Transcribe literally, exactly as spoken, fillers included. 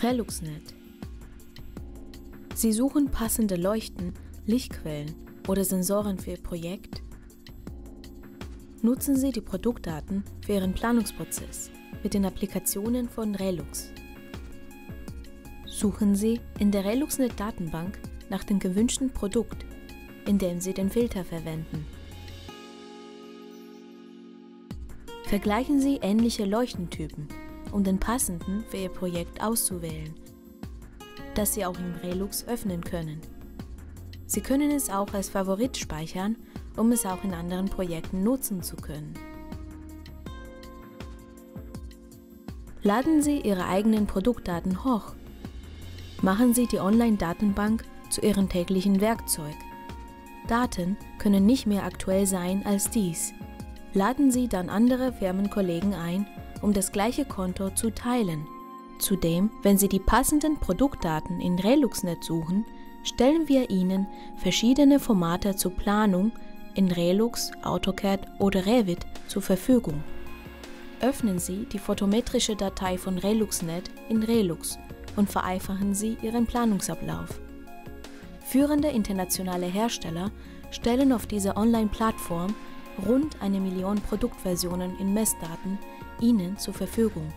ReluxNet. Sie suchen passende Leuchten, Lichtquellen oder Sensoren für Ihr Projekt? Nutzen Sie die Produktdaten für Ihren Planungsprozess mit den Applikationen von Relux. Suchen Sie in der ReluxNet-Datenbank nach dem gewünschten Produkt, indem Sie den Filter verwenden. Vergleichen Sie ähnliche Leuchtentypen, um den passenden für Ihr Projekt auszuwählen, das Sie auch im Relux öffnen können. Sie können es auch als Favorit speichern, um es auch in anderen Projekten nutzen zu können. Laden Sie Ihre eigenen Produktdaten hoch. Machen Sie die Online-Datenbank zu Ihrem täglichen Werkzeug. Daten können nicht mehr aktuell sein als dies. Laden Sie dann andere Firmenkollegen ein, um das gleiche Konto zu teilen. Zudem, wenn Sie die passenden Produktdaten in ReluxNet suchen, stellen wir Ihnen verschiedene Formate zur Planung in Relux, AutoCAD oder Revit zur Verfügung. Öffnen Sie die photometrische Datei von ReluxNet in Relux und vereinfachen Sie Ihren Planungsablauf. Führende internationale Hersteller stellen auf dieser Online-Plattform rund eine Million Produktversionen in Messdaten Ihnen zur Verfügung.